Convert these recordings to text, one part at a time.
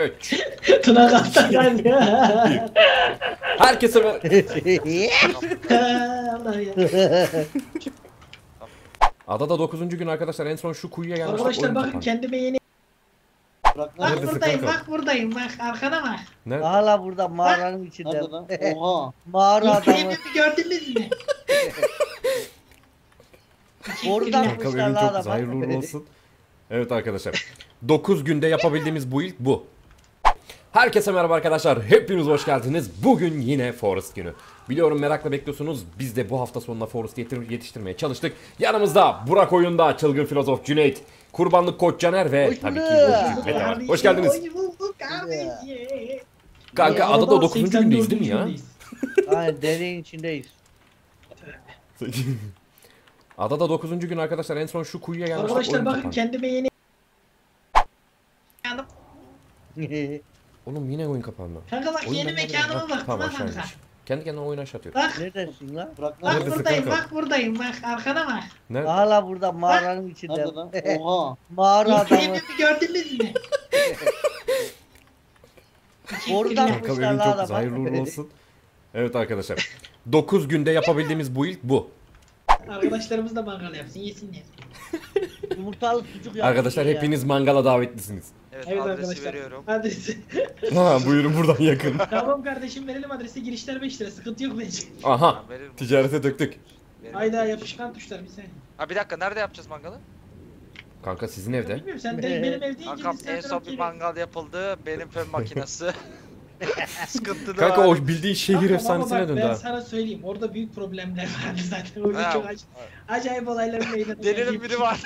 3. Tuna kaptan geldi. Herkese ver. Allah ya. Adada 9. gün arkadaşlar, en son şu kuyuya gelmiştik. Arkadaşlar bakın kapan. Kendime yeni. Bak buradayım, bak buradayım, bak arkana bak. Ne? Hala burada mağaranın bak. İçinde. Oha. Mağara adamı. Gördünüz mü? Oradan kuşlarla da. Hayırlı uğurlu olsun. Evet arkadaşlar. 9 günde yapabildiğimiz build bu. Herkese merhaba arkadaşlar. Hepiniz hoş geldiniz. Bugün yine Forest günü. Biliyorum merakla bekliyorsunuz. Biz de bu hafta sonuna Forest yetiştirmeye çalıştık. Yanımızda Burak oyunda, Çılgın Filozof Cüneyt, Kurbanlık Koç Caner ve hoş tabii ki Bozcuk Mete var. Hoş geldiniz. Kanka adada 9. gündeyiz değil mi ya? Aynen, derenin içindeyiz. Adada 9. gün arkadaşlar, en son şu kuyuya gelmiştik. Arkadaşlar bakın kendime yeni. Oğlum yine oyun kapandı. Kanka bak oyun yeni mekanıma bak. Kanka. Kendi kendine oyun aşağı atıyor. Bak. Neredesin lan? Bak buradayım, kanka. Bak buradayım, bak arkana bak. Nerede? Hala burada mağaranın bak. İçinde. Oha. Mağara adamı. Gördünüz mü? Oradan kuşlarla da. Hayırlı uğurlu olsun. Evet arkadaşlar. 9 günde yapabildiğimiz build bu. Arkadaşlarımız da mangal yapsın, yesinler. Yumurtalı sucuk yapsın. Arkadaşlar hepiniz ya. Mangala davetlisiniz. Evet adresi veriyorum. Adresi. Ha buyurun, buradan yakın. Tamam kardeşim, verelim adresi, girişler 5 lira, sıkıntı yok bence. Aha ticarete döktük. Hayda yapışkan tuşlar bir saniye. Ha bir dakika, nerede yapacağız mangalı? Kanka sizin evde. Bilmiyorum sen değil, benim evde ince. Kanka en son bir mangal yapıldı, benim fön makinesi. Sıkıntılı. Kanka abi. O bildiğin şehir kanka, efsanesine bak, döndü. Ben sana söyleyeyim, orada büyük problemler vardı zaten. Orada çok acayip olayların meydana geldi. Delinin biri var.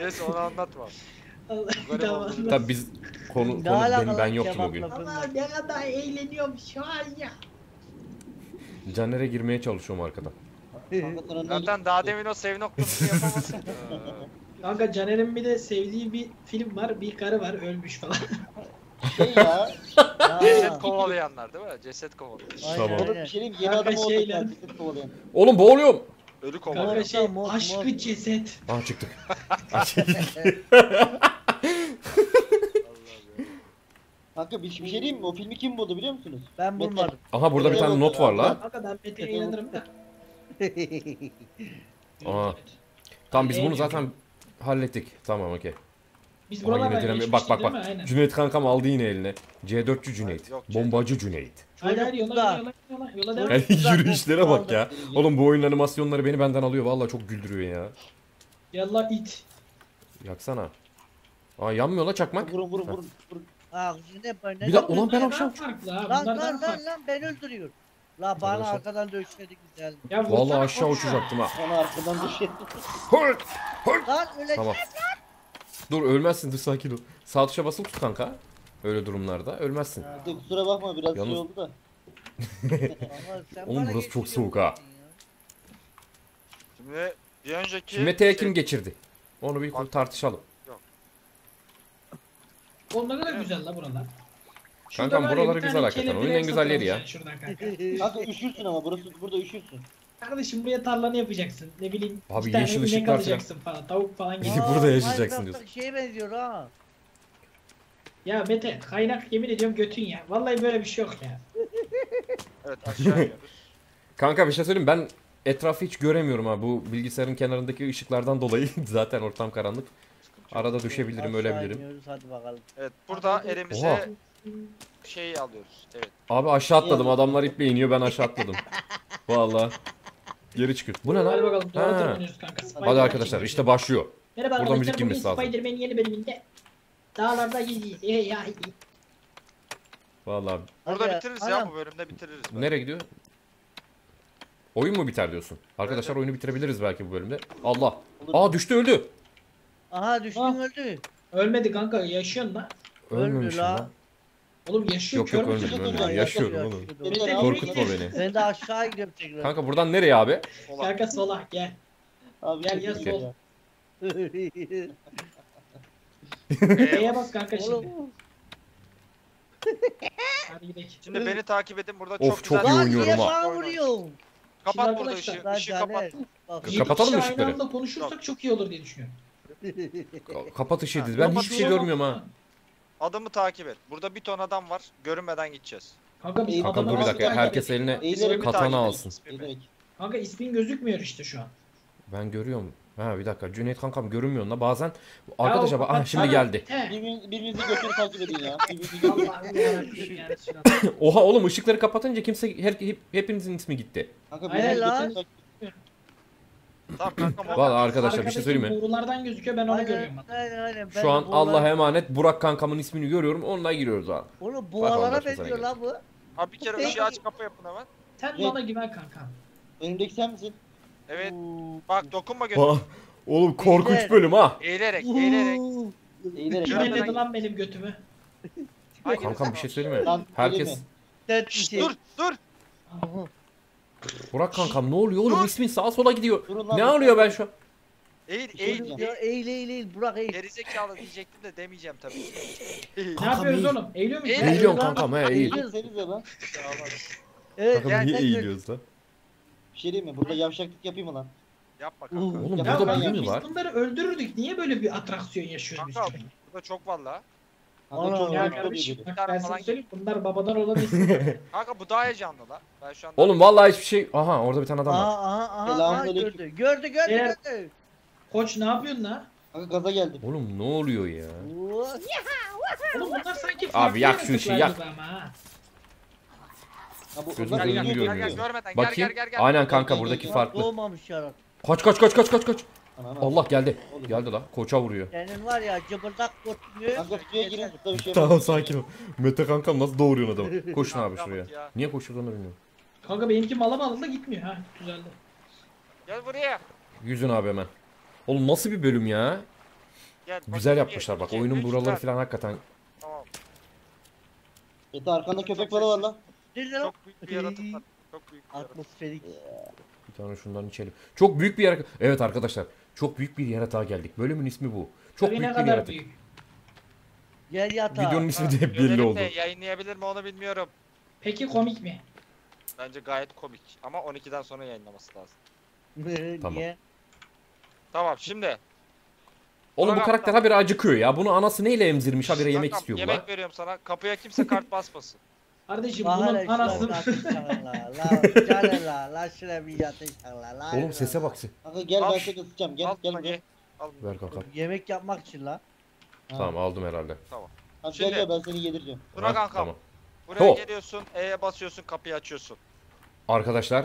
Neyse onu anlatmam. Tabii biz konu ben yoktum o gün. Allah ne kadar eğleniyorum şu an ya. Caner'e girmeye çalışıyorum arkada. Zaten daha demin o sev noktasını yapamazsın. Kanka Caner'in bir de sevdiği bir film var, bir karı var ölmüş falan. Şey ya. Ceset kovalayanlar değil mi? Ceset kovalayanlar. Tamam. Oğlum bir şeyin yeni adamı oldu. Oğlum boğuluyorum. Ölü kovalıyor. Şey, aşkı ceset. Aha çıktık. Kanka bir şey diyeyim mi? O filmi kim buldu biliyor musunuz? Ben bulmadım. Aha burada bir tane not var lan. Kanka ben Mete'ye inanırım da. Aa. Tamam biz bunu zaten hallettik. Tamam okey. Biz buralarda bak. Cüneyt kankam aldı yine eline. C4'cü Cüneyt. Bombacı Cüneyt. Hayır yola devam. Yürüyüşlere bak ya. Oğlum bu oyun animasyonları beni benden alıyor. Vallahi çok güldürüyor ya. Yallah it. Yaksana. Aa yanmıyor la çakmak. Vurun. Aa Cüneyt böyle ne? Bir dakika ulan ben akşam. Lan ben öldürüyor. La bana arkadan dövüşledik güzel. Vallahi aşağı uçacaktım ha. Bana arkadan dövüşledik. Hurt. Lan ölecek. Dur ölmezsin, dur sakin ol. Sağ tuşa basılı tut kanka. Öyle durumlarda ölmezsin. Kusura bakma biraz yalnız... şey oldu da. Oğlum burası çok soğuk ha. Şimdi bir önceki... Mete'ye kim geçirdi? Onu bir tartışalım. Yok. Onlar da güzel la buralar. Kankam buraları güzel hakikaten. Oyunun en güzel yeri ya. Kanka üşürsün ama burada üşürsün. Kardeşim buraya tarlanı yapacaksın. Ne bileyim. Abi yeşil ışıklar alacaksın falan. Tavuk falan gibi. Burada yaşayacaksın diyorsun. Şeye benziyor ha. Ya Mete kaynak yemin ediyorum götün ya. Vallahi böyle bir şey yok ya. Evet aşağı iniyoruz. Kanka bir şey söyleyeyim, ben etrafı hiç göremiyorum ha. Bu bilgisayarın kenarındaki ışıklardan dolayı zaten ortam karanlık. Arada düşebilirim, ölebilirim. Hadi bakalım. Evet burada elimize oha. Şeyi alıyoruz. Evet. Abi aşağı atladım. Adamlar iple iniyor, ben aşağı atladım. Vallahi. Geri çıkıyor. Bu ne lan? Hadi bakalım. Hadi arkadaşlar işte başlıyor. Merhaba burada müzik girmesi lazım. Spider-Man'in yeni bölümünde dağlarda gidiyiz. Vallahi. Burada bitiririz ya, bu bölümde bitiririz. Belki. Nereye gidiyor? Oyun mu biter diyorsun? Arkadaşlar evet. Oyunu bitirebiliriz belki bu bölümde. Allah. Aa düştü öldü. Aha düştü öldü. Ölmedi kanka, yaşıyorsun lan. Ölmemiş lan. Oğlum yaşıyor. Yok ölmüyorum. Yaşıyorum oğlum. Korkutma beni. Ben de aşağı gidiyorum tekrar. Kanka buradan nereye abi? Kanka sola gel. Abi gel sola. Neye bas kanka şimdi? Hadi gidelim. Şimdi beni takip edin, burada çok güzel. Of çok iyi oynuyorum ha. Kapat burada ışığı. Işığı kapat. Kapatalım mı ışıkları? Aynı anda konuşursak çok iyi olur diye düşünüyorum. Kapat ışığı. Ben hiçbir şey görmüyorum ha. Adamı takip et. Burada bir ton adam var. Görünmeden gideceğiz. Kanka, kanka dur bir dakika. Herkes eline katana alsın. Kanka ismin gözükmüyor işte şu an. Ben görüyorum. Ha bir dakika. Cüneyt kankam görünmüyor da bazen. Arkadaşlar bak şimdi geldi. Birbirinizi götür takip edin ya. Oha oğlum ışıkları kapatınca kimse hepinizin ismi gitti. Kanka hayır lan. Valla arkadaşlar bir şey söyleyeyim mi? Buğrulardan gözüküyor, ben onu görüyorum. Aynen. Şu an Allah'a emanet Burak kankamın ismini görüyorum, onunla giriyoruz abi. Oğlum buğralara benziyor lan bu. Abi bir kere ışığı aç kapı yapın hemen. Sen bana güven kankam. Önümdeki sen misin? Evet. Bak dokunma gözüme. Oğlum korkunç bölüm ha. Eğilerek. Cüneyt lan benim götümü. Kankam bir şey söyleyeyim mi? Herkes. Dur. Burak kankam ne oluyor oğlum? İsmin sağa sola gidiyor. Ne arıyor ben şu an? Eğil Burak eğil. Gerizekalı diyecektim de demeyeceğim tabii. Ne yapıyoruz oğlum? Eğiliyor muyuz? Eğiliyorsun kankam he eğil. Kankam niye eğiliyoruz lan? Bir şey diyeyim mi? Burada yavşaklık yapayım mı lan? Yapma kanka. Oğlum burada bir mi var? Biz bunları öldürürdük. Niye böyle bir atraksiyon yaşıyoruz biz? Kanka burada çok valla. Bunlar babadan olabilir. Kanka bu daha heyecanlı lan. Ben şu anda oğlum vallahi hiçbir şey. Aha orada bir tane adam var. Aha gördü. Koç ne yapıyorsun lan? Kanka gaza geldim. Oğlum ne oluyor ya? Oğlum bunlar sanki abi yak şu işi yak. Gözüm gözüm görmüyor. Bakayım. Aynen kanka buradaki farklı. Kaç. Allah geldi. Geldi la. Koça vuruyor. Senin var ya cıbırdak korkuyor. Kanka suya girin burada bir şey var. Tamam sakin ol. Mete kankam nasıl doğuruyorsun adamı? Koşun abi şuraya. Niye koşuyorsun bilmiyorum. Kanka benimki mala da gitmiyor ha. Güzeldi. Gel buraya. Yüzün abi hemen. Oğlum nasıl bir bölüm ya? Güzel yapmışlar bak. Oyunun buraları falan hakikaten. Tamam. Mete arkanda köpek balığı var lan. Çok büyük bir yaratık var. Atmosferik. Bir tane şundan içelim. Çok büyük bir yaratık. Evet arkadaşlar. Çok büyük bir yaratığa geldik. Bölümün ismi bu. Çok büyük bir yaratık. Büyük. Gel yatağa. Videonun ismi de belli oldu. Yayınlayabilir mi onu bilmiyorum. Peki komik mi? Bence gayet komik. Ama 12'den sonra yayınlaması lazım. Tamam. Tamam şimdi. Oğlum bu karakter habire acıkıyor ya. Bunu anası neyle emzirmiş habire yemek istiyor. Yemek veriyorum sana. Kapıya kimse kart basmasın. Kardeşim bunun anasını. Oğlum sese bak sen. Gel ben seni ısıtacağım. Gel. Ver kalk. Yemek yapmak için la. Tamam aldım herhalde. Tamam. Gel ben seni yedireceğim. Bura kankam. Buraya geliyorsun. E'ye basıyorsun. Kapıyı açıyorsun. Arkadaşlar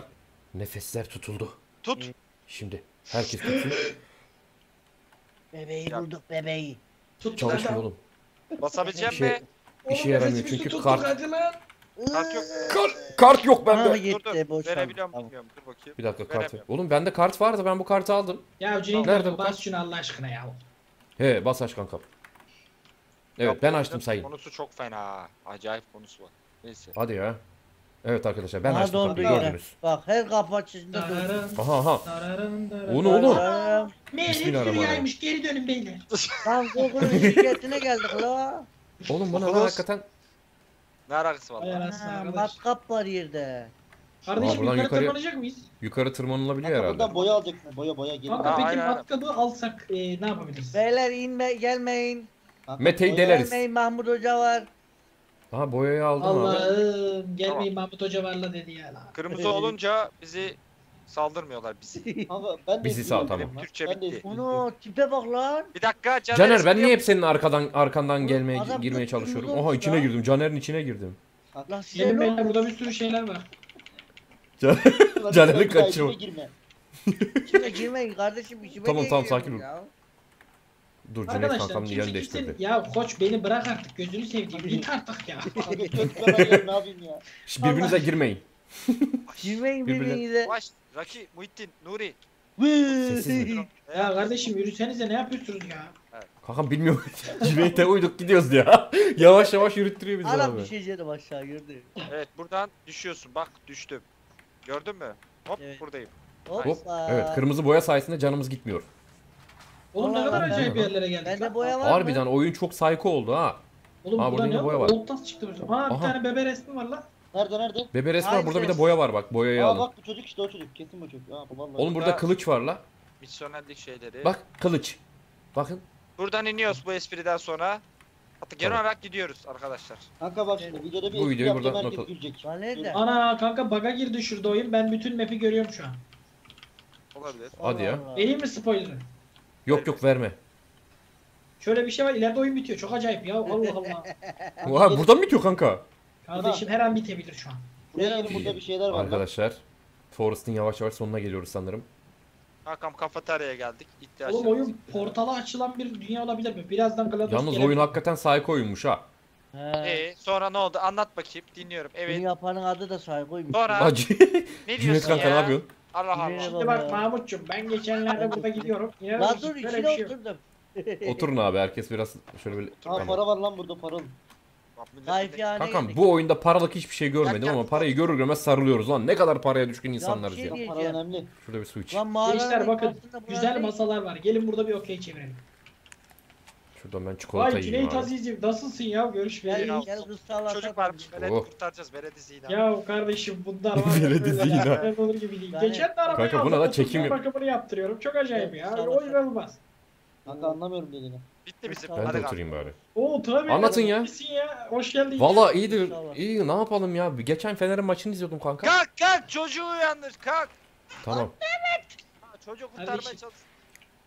nefesler tutuldu. Tut. Şimdi herkes tutsun. Bebeği bulduk bebeği. Tut. Çalışmıyor oğlum. Basabileceğim mi? İşe yaramıyor çünkü kart yok bende. Dur. Verebiliyorum bilmiyorum. Dur bakayım. Bir dakika kart. Oğlum bende kart vardı. Ben bu kartı aldım. Ya Cüneyt nerede bas şunu Allah aşkına ya. He bas aç kanka. Evet ben açtım sayın. Konusu çok fena. Acayip konusu var. Neyse. Hadi ya. Evet arkadaşlar ben açtım. Gördünüz. Bak her kapı açtığında aha. O ne oğlum? Bismillahirrahmanirrahim. Geri dönün beyler. Tam Google'un şirketine geldik la. Oğlum bana hakikaten ne alakası var lan? Matkap var yerde. Kardeşim yukarı tırmanacak mıyız? Yukarı tırmanılabiliyor herhalde. Buradan boya alacaksın. Boya gelin. Kanka peki matkabı alsak ne yapabiliriz? Beyler inme gelmeyin. Mete'yi deleriz. Gelmeyin Mahmut Hoca var. Ha boyayı aldım abi. Allah'ım gelmeyin Mahmut Hoca varla dedi ya. Kırmızı olunca bizi saldırmıyorlar bizi. Bizi sağ tamam. Türkçe bitti. Onu tipe bak lan. Bir dakika Caner ben niye hep senin arkandan girmeye çalışıyorum? Oha içine girdim. Caner'in içine girdim. Lan benim burada bir sürü şeyler var. Caner'in kaçıyor. İçine girmeyin kardeşim. İçime tamam sakin ol. Dur Cüneyt kankam yerini değiştirdi. Ya koç beni bırak artık gözünü sevdiğim. Git artık ya. Ne yapayım ya? Birbirinize girmeyin. Girmeyin birbirinize. Raki, Muhittin, Nuri. Ya kardeşim yürüsenize ne yapıyorsunuz ya? Evet. Kankam bilmiyorum. Cüneyt'e uyduk gidiyoruz ya. Yavaş yürüttürüyor bizi abi. Adam düşeceğim aşağı gördüm. Evet buradan düşüyorsun bak düştüm. Gördün mü? Hop evet. Buradayım. Hop. Evet kırmızı boya sayesinde canımız gitmiyor. Oğlum ne kadar acayip yerlere geldik. Bende boya var mı? Harbiden oyun çok psycho oldu ha. Oğlum burada ne boya var? Oltası çıktı burada. Aha bir tane bebe resmi var lan. Nerede? Bebe resmi var burada bir de boya var bak boyayı aldım. Bak bu çocuk işte o çocuk kesin bu çocuk. Oğlum burada kılıç var la. Misyonerlik şeyleri. Bak kılıç. Bakın. Buradan iniyoruz bu espriden sonra. Hatta genel olarak gidiyoruz arkadaşlar. Kanka bak şimdi videoda bir video burada not al. Ana kanka bug'a girdi şurada oyun. Ben bütün map'i görüyorum şu an. Olabilir. Hadi ya. Vereyim mi spoiler'ı? Yok yok verme. Şöyle bir şey var, ileride oyun bitiyor. Çok acayip ya. Allah Allah. Oha burada mı bitiyor kanka? Kardeşim her an bitebilir şu an. Burada bir şeyler var. Arkadaşlar Forest'in yavaş yavaş sonuna geliyoruz sanırım. Hakan kafeteryaya geldik. İhtiyaç. Oğlum oyun portala açılan bir dünya olabilir mi? Birazdan GLaDOS. Yalnız oyun hakikaten psycho'ymuş ha. Sonra ne oldu? Anlat bakayım. Dinliyorum. Evet. Bunu yapanın adı da psycho'ymuş. Sonra. Ne diyorsun ya? Ne yapıyorsun? Allah Allah. Şimdi bak Mahmutcuğum ben geçenlerde burada gidiyorum. Lan dur içine şey oturdum. Oturun abi herkes biraz şöyle böyle. Aa, para var lan burada paralı. Kankam bu oyunda paralık hiçbir şey görmedim ama parayı görür görmez sarılıyoruz lan. Ne kadar paraya düşkün insanlarız ya. Para önemli. Şurada bir su iç. Gençler bakın güzel masalar var. Gelin burada bir okey çevirelim. Şuradan ben çikolata yiyeyim. Vay Cüneyt Aziz'im nasılsın ya? Görüşmeyelim. Çocuk varmış. Belediye kurtaracağız. Belediye Zina. Ya kardeşim bunlar var. Belediye Zina. Ben olur gibi değil. Geçen de arabayı aldım. Kanka buna da çekim yaptırıyorum. Çok acayip ya. Oyun olmaz. Ben de anlamıyorum dediğini. Bitti bizim. Ben de oturayım bari. Oo tabii. Anlatın ya. Hoş geldin. Valla iyidir. İnşallah. İyi ne yapalım ya. Geçen Fener'in maçını izliyordum kanka. Kalk kalk çocuğu uyandır kalk. Tamam. Evet. Çocuğu kurtarmaya çalış.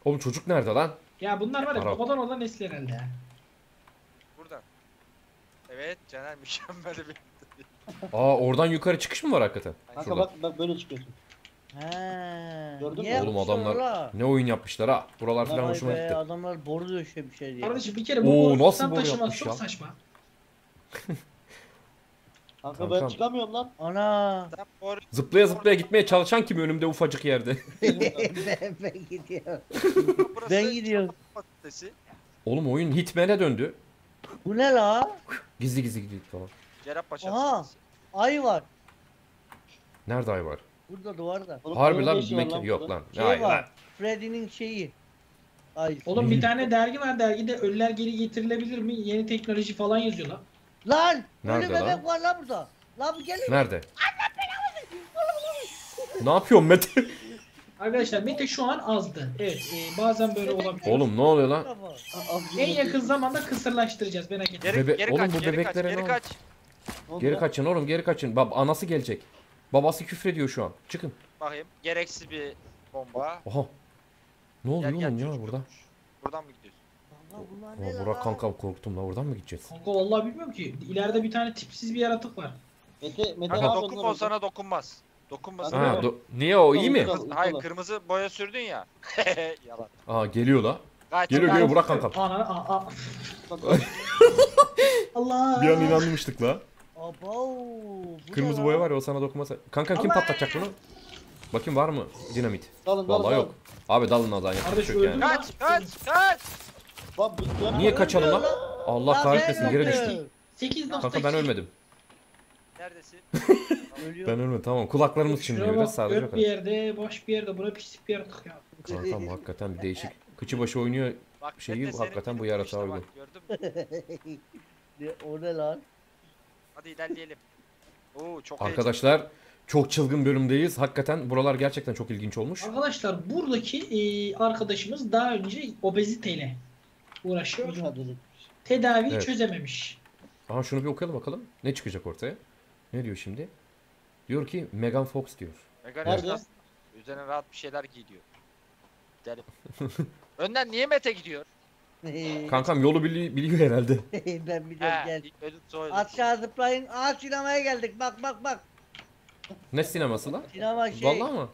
Oğlum çocuk nerede lan? Ya bunlar var ya babadan olan nesli herhalde. Buradan. Evet Caner mükemmel bir. Aa oradan yukarı çıkış mı var hakikaten? Kanka şurada. bak böyle çıkıyorsun. Heee. Oğlum adamlar la. Ne oyun yapmışlar ha. Buralar falan hoşuma gitti. Adamlar boru döşe bir şey diye. Kardeşim bir kere bu boru sen taşıması çok saçma. Kanka ben çıkamıyorum lan. Ana. Zıplaya zıplaya gitmeye çalışan kim önümde ufacık yerde. ben gidiyorum. ben gidiyorum. Oğlum oyun Hitman'e döndü. Bu ne la? Gizli gizli gidiyor falan. Cerrah Paşa'nın. Aha. Ay var. Nerede ay var? Burada duvarda. Harbi lan bir mekan yok lan. Şey hayır var. Lan. Freddy'nin şeyi. Ay. Oğlum bir tane dergi var. Dergide ölüler geri getirilebilir mi? Yeni teknoloji falan yazıyor lan. Lan! Nerede ölü lan? Bebek var lan burada. Lan bu gelin. Nerede? Allah belanı. Ne yapıyorsun Mete? Arkadaşlar Mete şu an azdı. Evet bazen böyle olabilir. Oğlum ne oluyor lan? En yakın zamanda kısırlaştıracağız. Ben hak ediyorum. Oğlum bu bebeklere ne oluyor? Geri kaçın oğlum geri kaçın. Bak anası gelecek. Babası küfrediyor şu an. Çıkın. Bakayım. Gereksiz bir bomba. Oha. Ne oluyor lan ya burada? Buradan mı gidiyoruz? Vallahi Burak kankam korktum la. Oradan mı gideceğiz? Kanka vallahi bilmiyorum ki. İleride bir tane tipsiz bir yaratık var. Mete kanka dokun o sana dokunmaz. Dokunmaz. Ha, niye o iyi mi? Hayır kırmızı boya sürdün ya. Yalan. Aa geliyor la. Geliyor Burak kankam. Allah. Bir an inanmıştık la. Abo, kırmızı boya var ya o sana dokunmasa. Kanka kim patlatacak bunu? Bakayım var mı dinamit? Dalın, vallahi dalın. Yok. Abi dalın azan yani. Kaç. Niye kaçalım lan? Allah kahretmesin geri düştüm. 8.2. Kanka ben ölmedim. Neredesin? ben ölmedim tamam. Kulaklarımız şimdi biraz sadece kaldı. Bir yerde, boş bir yerde, bura pislik bir yaratık ya. Kankam hakikaten bir değişik. Kıçı başı oynuyor. Şeyi hakikaten bu yaratığa uygun. O ne lan? Hadi ilerleyelim. Oo, çok arkadaşlar heyecanlı. Çok çılgın bölümdeyiz. Hakikaten buralar gerçekten çok ilginç olmuş. Arkadaşlar buradaki arkadaşımız daha önce obeziteyle uğraşıyor. Tedavi çözememiş. Aha şunu bir okuyalım bakalım. Ne çıkacak ortaya? Ne diyor şimdi? Diyor ki Megan Fox diyor. Megan Fox. Üzerine rahat bir şeyler giyiyor. Önden niye Mete gidiyor? Kankam yolu biliyor herhalde. ben biliyorum gel. Aşağı zıplayın. Aa sinemaya geldik. Bak. Ne sineması lan? Sinema şey. Vallahi mı?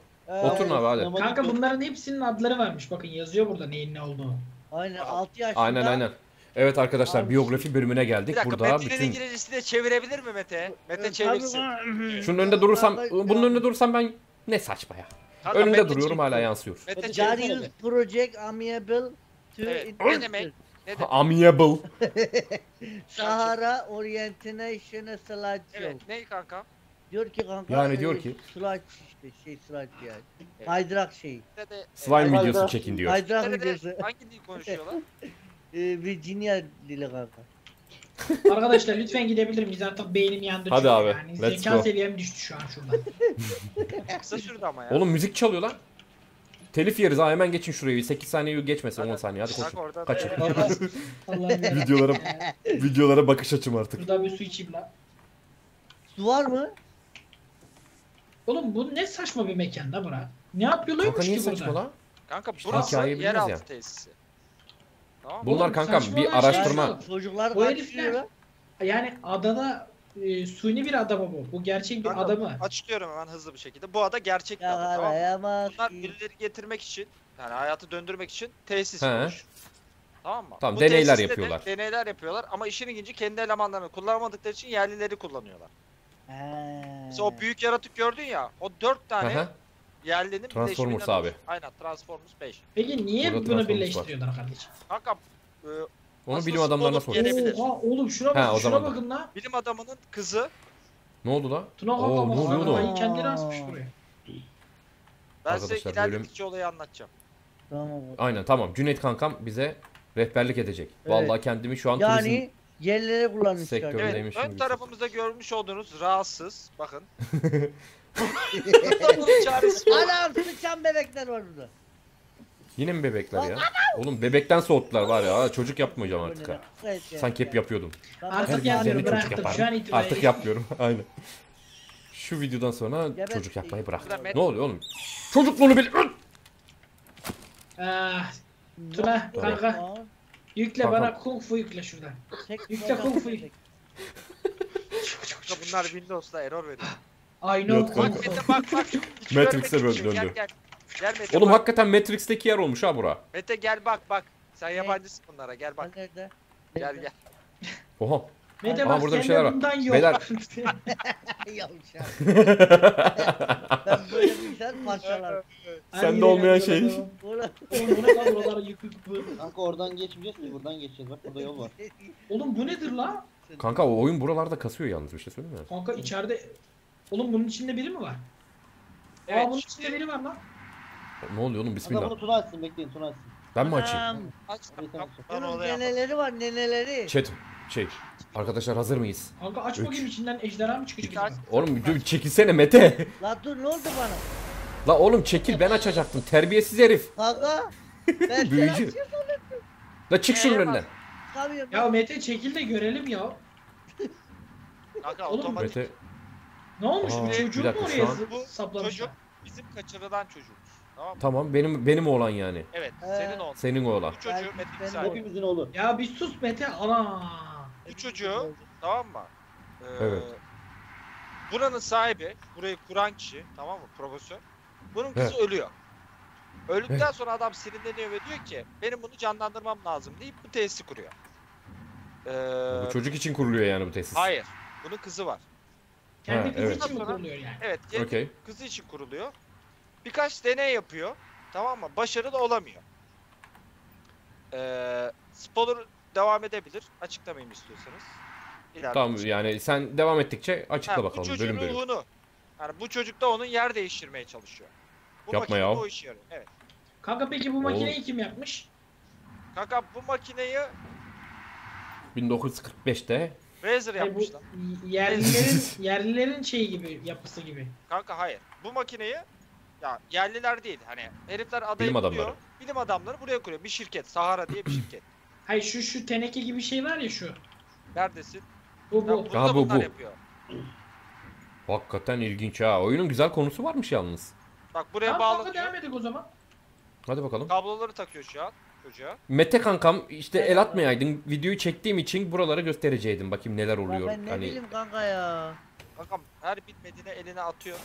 Oturun abi hadi. Kanka bunların hepsinin adları varmış. Bakın yazıyor burada neyin ne olduğunu. Aynen 6 yaşında. Aynen. Evet arkadaşlar abi. Biyografi bölümüne geldik. Bir dakika, burada bütün İngilizcesini de çevirebilir mi Mete? Mete çevirsin. Şunun önünde durursam bunun önünde durursam ben ne saçma ya. Kanka, önünde duruyorum hala yansıyor. Mete çevirin. Project Amiable. Evet, ne demek? Amiable. Sahara Orientation'a slide. Evet, ne kanka? Diyor ki kanka. Yani diyor ki. Slide işte slide yani. Evet. Haydrak şeyi. Slime videosu çekin diyor. Haydrak videosu. Hangi dil konuşuyorlar? Virginia dili kanka. Arkadaşlar lütfen gidebilir miyiz? Artık beynim yandı. Hadi abi. Yani. Zeka seviyem düştü şu an şurada. Kısa sürdü ama ya. Oğlum müzik çalıyor lan. Telif yeriz ha, hemen geçin şurayı. 8 saniye geçmesin, 10 saniye hadi koşun. Kaçın. Videolara bakış açım artık. Buradan bir su içeyim lan. Su var mı? Oğlum bu ne saçma bir mekan da bura. Ne yapıyorlarmış ki burada? Kanka burası yeraltı tesisi. Tamam. Bunlar kankam bir araştırma. Çocuklar bu herifler. Yani adada suni bir adamı bu. Bu gerçek bir adamı. Açıklıyorum hemen hızlı bir şekilde. Bu ada gerçek bir adam, tamam mı? Bunlar birileri getirmek için, yani hayatı döndürmek için tesis kurmuş. Tamam mı? Tamam, bu deneyler yapıyorlar. Deneyler yapıyorlar ama işin ilginci kendi elemanlarını kullanmadıkları için yerlileri kullanıyorlar. Mesela o büyük yaratık gördün ya, o 4 tane yerlinin Transformers abi. Olmuş. Aynen Transformers 5. Peki niye burada bunu birleştiriyorlar kardeşim? Kanka onu bilim adamlarına sor. Oğlum şuna bak, şuna bakın lan. Bilim adamının kızı. Ne oldu lan? Tuna kafamı kendini asmış buraya. Ben size ilerledikçe olayı anlatacağım. Tamam. Aynen tamam. Cüneyt kankam bize rehberlik edecek. Evet. Vallahi kendimi şu an yani turizm yerlere kullanmışlar. Evet, ön tarafımızda görmüş olduğunuz rahatsız. Bakın. Anam sıçan bebekler var burada. Yine mi bebekler ya? Oğlum bebekten soğuttular var ya. Çocuk yapmayacağım artık ha. Sanki hep yapıyordum. Artık yapmıyorum, bıraktım. Artık yapmıyorum. Aynen. Şu videodan sonra çocuk yapmayı bıraktım. Ne oluyor oğlum? Çocukluğunu bil. Tuna kanka. Yükle kanka. Bana kung fu yükle şuradan. Yükle kung fu yükle. Bunlar Windows'da error veriyor. Aynen. Bak. Matrix'e böyle döndü. Gel, oğlum bak. Hakikaten Matrix'teki yer olmuş ha bura. Mete gel bak. Sen yabancısın bunlara, gel bak. Nerede? Gel. Oha. Mete bak, burada bir şeyler var. Beyler. Ben böyle bir şeyler parçalarım. Sende olmayan şey. Buralar yıkık. Kanka oradan geçmeyeceğiz mi? Buradan geçeceğiz. Bak burada yol var. Oğlum bu nedir la? Kanka o oyun buralarda kasıyor yalnız, bir şey söyleyeyim mi? Kanka içeride. Oğlum bunun içinde biri mi var? Evet. Bunun içinde biri var lan. Ne oluyor oğlum, bismillah. Adam bunu Tuna açsın, bekleyin Tuna açsın. Ben mi açayım? Aç. Bunun neneleri var, neneleri. Chat arkadaşlar hazır mıyız? Kanka aç bakayım, içinden ejderha mı çıkacak? Oğlum dur, çekilsene Mete. La dur, ne oldu bana? La oğlum çekil, ben açacaktım terbiyesiz herif. Kanka. Büyücü. La çık şunun önünden. Ya Mete çekil de görelim ya. Kanka otomatik. Ne olmuş bu çocuğun mu oraya saplamış? Çocuk bizim kaçırılan çocuğumuz. Tamam, benim oğlan yani. Evet, senin oğlan. Senin oğlan. Bu çocuğu Mete, hepimizin oğlu. Ya bir sus Mete, ana. Bu çocuğu, tamam mı? Evet. Buranın sahibi, burayı kuran kişi, tamam mı? Profesör. Bunun kızı ölüyor. Öldükten sonra adam sinirleniyor ve diyor ki, benim bunu canlandırmam lazım deyip bu tesisi kuruyor. Bu çocuk için kuruluyor yani bu tesis. Hayır, bunun kızı var. Kendi kızı için kuruluyor yani. Evet, kendi kızı için kuruluyor. Birkaç deney yapıyor, tamam mı? Başarılı olamıyor. Spoiler devam edebilir. Açıklamayayım istiyorsanız. İleride tamam açıklayayım. Yani sen devam ettikçe açıkla bakalım. Bu çocuğun ruhunu, yani bu çocuk da onun yer değiştirmeye çalışıyor. Bu yapma ya. O işi yarıyor. Evet. Kanka peki bu makineyi kim yapmış? Kanka bu makineyi 1945'te Razer yapmışlar. Yerlilerin şeyi gibi, yapısı gibi. Kanka hayır. Bu makineyi ya yerliler değil, hani herifler adayı bilim adamları buraya kuruyor. Bir şirket, Sahara diye bir şirket. Hayır şu teneke gibi şey var ya şu. Neredesin? Bu. Ya, bu. Yapıyor. Hakikaten ilginç ha. Oyunun güzel konusu varmış yalnız. Bak buraya bağlanıyor. Devam edelim o zaman. Hadi bakalım. Kabloları takıyor şu an çocuğa. Mete kankam işte el atmayaydın. Videoyu çektiğim için buralara göstereceydim. Bakayım neler oluyor. Ben ne bileyim kanka ya. Kankam her bitmediğine eline atıyor.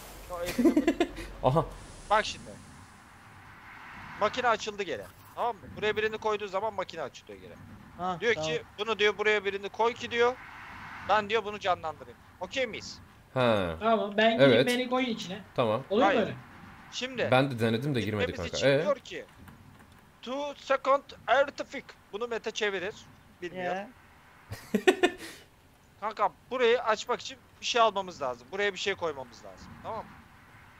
Aha. Bak şimdi. Makine açıldı geri. Tamam mı? Buraya birini koyduğu zaman makine açılıyor geri. Ha, diyor ki bunu diyor buraya birini koy ki diyor. Ben diyor bunu canlandırayım. Okey miyiz? He. Tamam ben girip beni koy içine. Tamam. Oluyor mu öyle? Şimdi. Ben de denedim de girmedi kanka. Diyor ki 2 second artifact. Bunu Mete çevirir. Bilmiyorum. Kanka burayı açmak için bir şey almamız lazım. Buraya bir şey koymamız lazım. Tamam mı?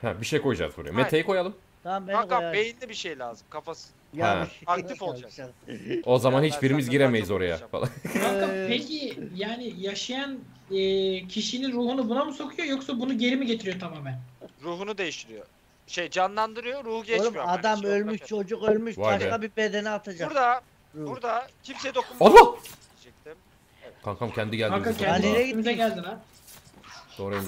Ha, bir şey koyacağız buraya. Mete'yi koyalım. Tamam, kanka beyinde bir şey lazım. Kafası. Yani aktif olacak. O zaman hiçbirimiz giremeyiz oraya falan. Kanka peki yani yaşayan kişinin ruhunu buna mı sokuyor yoksa bunu geri mi getiriyor tamamen? Ruhunu değiştiriyor. şey canlandırıyor, ruhu geçmiyor. Oğlum adam yani, ölmüş, çocuk ölmüş, vay başka be. Bir bedene atacak. Burada kimse dokunmuyor. Allah! Evet. Kankam kendi geldi. Kanka kendine gittiğimize geldin ha. Doğrayın.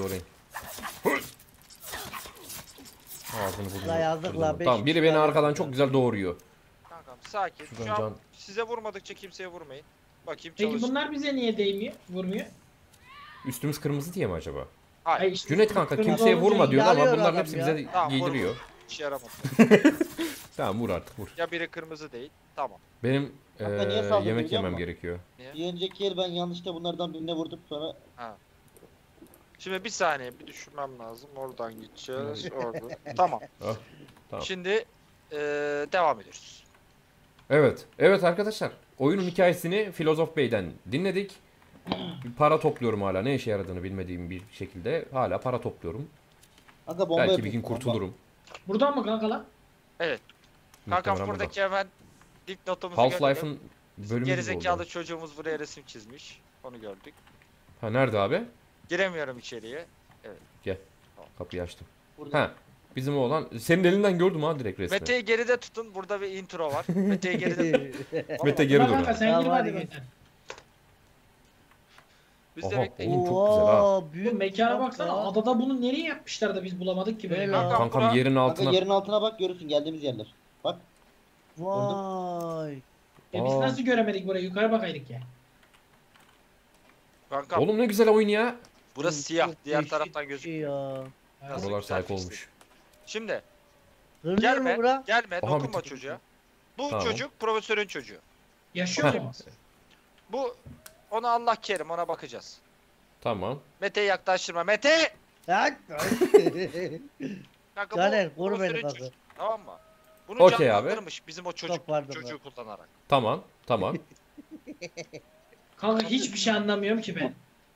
Ağzını vurdum. Tamam, biri beni arkadan çok güzel doğuruyor. Kankam sakin. Şu an size vurmadıkça kimseye vurmayın. Bakayım çalışıyor. Peki bunlar bize niye değmiyor? Vurmuyor. Üstümüz kırmızı diye mi acaba? Hayır. Işte, Cüneyt kanka kimseye vurma diyor ama bunların hepsi bize giydiriyor. Hiç yaramaz. Tamam vur artık vur. Ya biri kırmızı değil. Tamam. Benim yemek yemem gerekiyor. Niye? Bir önceki yer ben yanlışlıkla bunlardan birine vurdum sonra. Ha. Şimdi bir saniye bir düşünmem lazım. Oradan gideceğiz. Orada. Tamam. Tamam. Şimdi devam ediyoruz. Evet arkadaşlar. Oyunun hikayesini Filozof Bey'den dinledik. Para topluyorum hala. Ne işe yaradığını bilmediğim bir şekilde hala para topluyorum. Aga, bomba belki bir gün kurtulurum. Buradan mı kanka lan? Evet. Kanka buradaki hemen dipnotumuzu gördük. Half-Life'ın bölümü gerizekalı çocuğumuz buraya resim çizmiş. Onu gördük. Ha nerede abi? Giremiyorum içeriye. Evet. Gel. Tamam. Kapıyı açtım. Burada. Ha. Bizim oğlan. Senin elinden gördüm ha direkt resmi. Mete'yi geride tutun. Burada bir intro var. Mete'yi geride tutun. Mete geri dur. Kanka sen girme hadi Mete. Aha oğlum çok güzel ha. Büyük mekana baksana. Adada bunu nereye yapmışlar da biz bulamadık ki böyle. Kankam yerin altına. Kanka yerin altına bak görürsün geldiğimiz yerler. Bak. Vay. Ya biz nasıl göremedik burayı? Yukarı bakaydık ya. Kankam. Oğlum ne güzel oyun ya. Burası siyah. Diğer taraftan gözüküyor. Buralar sayık olmuş. Şimdi. Gelme dokunma çocuğa. Bu çocuk profesörün çocuğu. Yaşıyor mu? Bu ona Allah kerim ona bakacağız. Tamam. Mete'yi yaklaştırma. Mete! Caner koru beni kanka. Tamam mı? Bunu canlandırmış bizim o çocuğu kullanarak. Tamam. Kanka hiçbir şey anlamıyorum ki ben.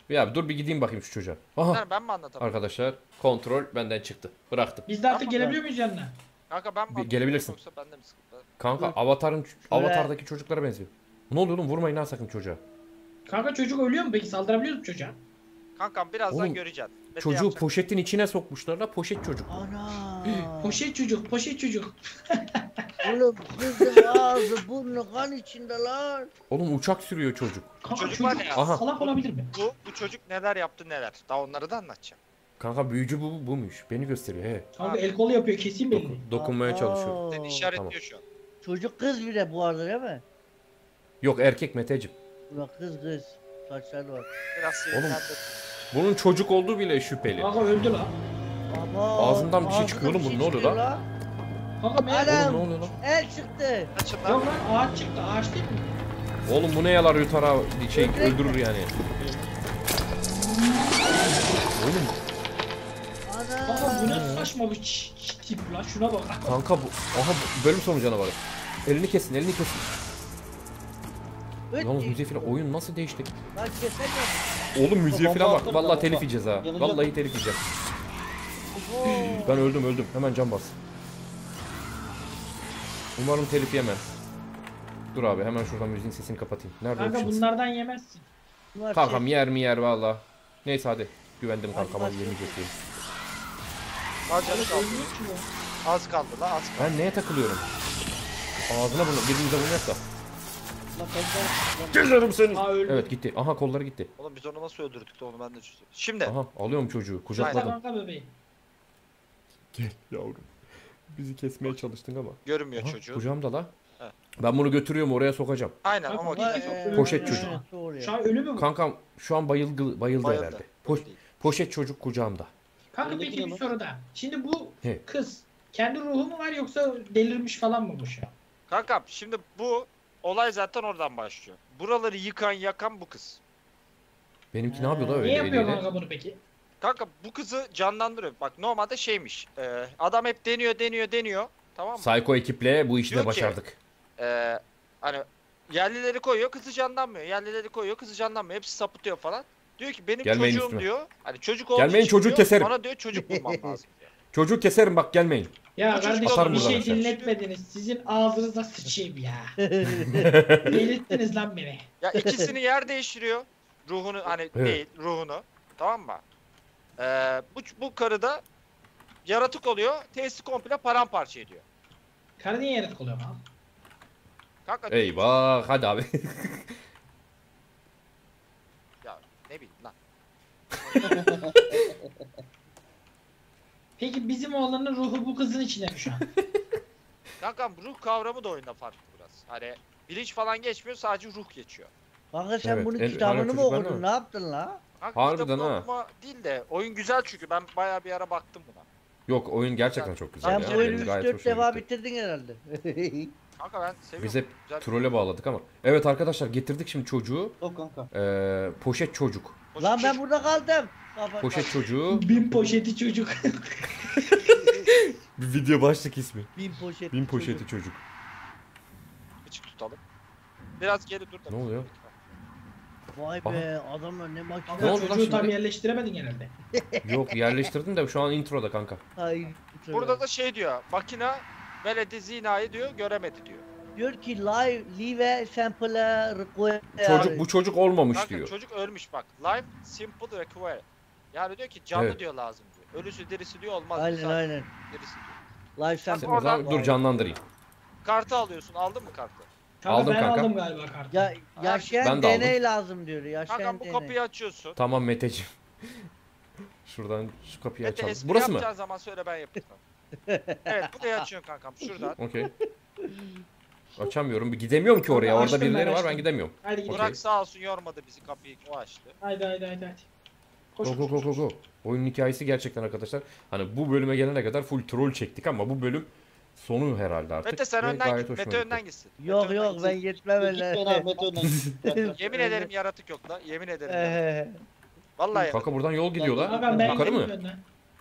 Ya dur bir gideyim bakayım şu çocuğa. Aha. Ben mi anlatamam? Arkadaşlar kontrol benden çıktı. Bıraktım. Biz de artık gelebiliyor muyuz yanına? Kanka ben mi? Gelebilirsin. Yoksa bende mi sıkıntı? Kanka avatardaki çocuklara benziyor. Ne oluyor oğlum vurmayın ha sakın çocuğa. Kanka çocuk ölüyor mu peki saldırabiliyor mu çocuğa? Kankam birazdan göreceksin. Çocuğu poşetin içine sokmuşlar da poşet çocuk. Ana. Poşet çocuk. Oğlum kızın ağzı burnu kan içinde lan. Oğlum uçak sürüyor çocuk. Kanka, çocuk var ya. Salak olabilir mi? Bu çocuk neler yaptı. Daha onları da anlatacağım. Kanka büyücü buymuş. Beni gösteriyor he. Kanka el kolu yapıyor kesin beni. Dokunmaya çalışıyor. Seni işaretliyor şu an. Çocuk kız bile bu arada değil mi? Yok erkek Meteciğim. Ulan kız. Saçları var. Oğlum bunun çocuk olduğu bile şüpheli. Kanka öldü lan. Ağzından bir şey çıkıyor oğlum. Ne oluyor lan? Kanka el çıktı. Yok lan ağaç çıktı. Ağaç değil mi? Oğlum bu ne yalar yutar ha şey öldürür yani. Oğlum. Kanka bu ne saçma bir tip lan şuna bak. Kanka bu bölüm sonu canavarı. Elini kesin. Yalnız müziğe filan oyun nasıl değişti? Oğlum müziğe filan bak vallahi telif yiyeceğiz ha. Vallahi telif yiyeceğiz. Ben öldüm. Hemen can bas. Umarım telif yemez. Dur abi hemen şuradan müziğin sesini kapatayım. Nerede kanka bunlardan yemezsin. Kankam yer vallahi. Neyse hadi güvendim kankama yemeyeceğim. Az kaldı la. Ben neye takılıyorum? Ağzına bunu birbirimize vurmak da. Gezerim seni. Evet gitti. Aha kolları gitti. Oğlum biz onu nasıl öldürdük de onu ben de çözüyorum. Şimdi. Aha alıyorum çocuğu kucakladım. Kanka bebeğim. Gel yavrum. Bizi kesmeye çalıştın ama. Görünmüyor çocuğu. Kucağımda la. Evet. Ben bunu götürüyorum oraya sokacağım. Aynen ama poşet çocuk. Şu an ölü mü bu? Kankam şu an bayıldı herhalde. Poşet çocuk kucağımda. Kanka peki bir soru daha. Şimdi bu kız kendi ruhu mu var yoksa delirmiş falan mı bu şu an? Kankam şimdi bu olay zaten oradan başlıyor. Buraları yıkan yakan bu kız. Benimki ne yapıyor da öyle? Ne yapıyor kanka bunu peki? Kanka bu kızı canlandırıyor. Bak normalde şeymiş. Adam hep deniyor. Tamam mı? Psycho ekiple bu işi de başardık. Ki, hani yerlileri koyuyor kızı canlanmıyor. Hepsi sapıtıyor falan. Diyor ki benim gelmeyin çocuğum üstüme. Diyor. Hani çocuk olmuş. Gelmeyin çocuğu keserim. Bana diyor çocuk bulmam lazım. Çocuğu keserim bak gelmeyin. Ya kardeşim bir şey dinletmediniz. Sizin ağzınıza sıçayım ya. Delirttiniz lan beni. Ya ikisini yer değiştiriyor. Ruhunu hani değil ruhunu. Tamam mı? Bu karı da Yaratık oluyor. Tesisi komple paramparça ediyor. Karı niye yaratık oluyor lan? Kanka, eyvah hadi abi. Ya ne bileyim lan. Peki bizim oğlanın ruhu bu kızın içinde mi şu an? Kankam ruh kavramı da oyunda farklı biraz. Hani bilinç falan geçmiyor, sadece ruh geçiyor. Kanka sen evet, bunun kitabını mı okudun? Ne yaptın la? Kanka, harbiden ha. Değil de oyun güzel çünkü ben bayağı bir ara baktım buna. Yok oyun gerçekten çok güzel ya. Sen oyunu 3-4 defa bitirdin herhalde. Kanka ben seviyorum. Biz hep trole bağladık ama. Evet arkadaşlar getirdik şimdi çocuğu. Yok kanka. Poşet çocuk. Poşet lan çocuk. Ben burada kaldım. Poşet çocuğu. Bin poşeti çocuk. Bir video başlık ismi. Bin poşeti çocuk. Açık tutalım. Biraz geri dur da. Ne oluyor? Vay be adam ne makine. Ne oldu lan şimdi? Tam yerleştiremedin herhalde. Yok yerleştirdim de şu an introda kanka. Hayır. Burada da şey diyor. Makina veledi zinayı diyor, göremedi diyor. Diyor ki live simple require. Çocuk bu çocuk olmamış kanka, diyor. Çocuk ölmüş bak. Live simple require. Yani diyor ki canlı evet. Diyor lazım diyor. Ölüsü dirisi diyor olmaz. Aynen zaten. Aynen. Dirisi diyor. Live simple. Oradan, dur canlandırayım. Kartı alıyorsun. Aldın mı kartı? Kanka aldım ben kanka. Aldım galiba kartı. Ya, yaşayan deney lazım diyor. Yaşayan kanka bu deney. Kapıyı açıyorsun. Tamam Meteciğim. Şuradan şu kapıyı Mete, açalım. Burası mı? Yapacağın zaman söyle ben yapayım. Evet burayı açıyorsun kankam şuradan. Okey. Açamıyorum. Gidemiyorum ki oraya. Orada birileri var ben gidemiyorum. Hadi okay. Burak sağ olsun yormadı bizi kapıyı. O açtı. Haydi. Koş. Oyunun hikayesi gerçekten arkadaşlar. Hani bu bölüme gelene kadar full troll çektik ama bu bölüm sonu herhalde artık. Mete sen önden git. Mete önden gitsin. Yok ben yetmem öyle. Mete önden gitsin. Yemin ederim yaratık yok lan. Yemin ederim. Vallahi. Kanka buradan yol gidiyorlar. Bakarım mı?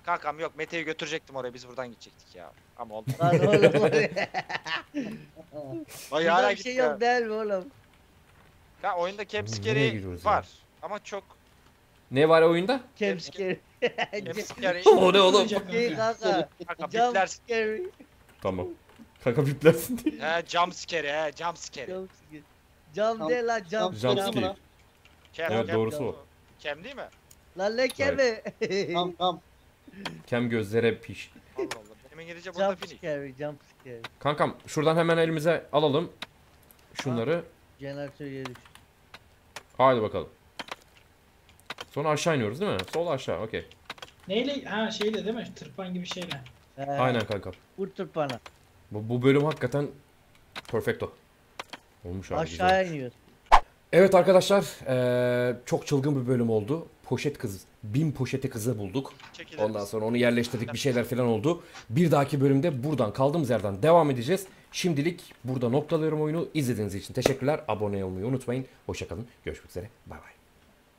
Kankam yok Mete'yi götürecektim oraya biz buradan gidecektik ya. Ama oldu. Bayağı bir şey ya. Yok değil mi oğlum? Ya oyunda kemskeri var ama çok. Ne var oyunda? Kemskeri. Kemskeri. O ne oğlum? Kanka biplersin. Tamam. Kanka biplersin diye. He jumpskeri. Cam değil la jumpskeri. Evet doğrusu o. Kem değil mi? Lan ne kemi? Tamam. Kem gözlere piş. Allah Allah. Hemen gelince burada jump scary. Kankam şuradan hemen elimize alalım şunları. Jeneratör yedik. Haydi bakalım. Sonra aşağı iniyoruz değil mi? Sol aşağı. Okey. Neyle? Ha şeyle değil mi? Tırpan gibi şeyle. Aynen kankam. Vur tırpana. Bu bölüm hakikaten perfecto. Olmuş abi. Aşağıya iniyoruz. Evet arkadaşlar, çok çılgın bir bölüm oldu. Poşet kız, bin poşeti kızı bulduk. Ondan sonra onu yerleştirdik, bir şeyler falan oldu. Bir dahaki bölümde buradan kaldığımız yerden devam edeceğiz. Şimdilik burada noktalıyorum oyunu. İzlediğiniz için teşekkürler. Abone olmayı unutmayın. Hoşça kalın. Görüşmek üzere. Bay bay.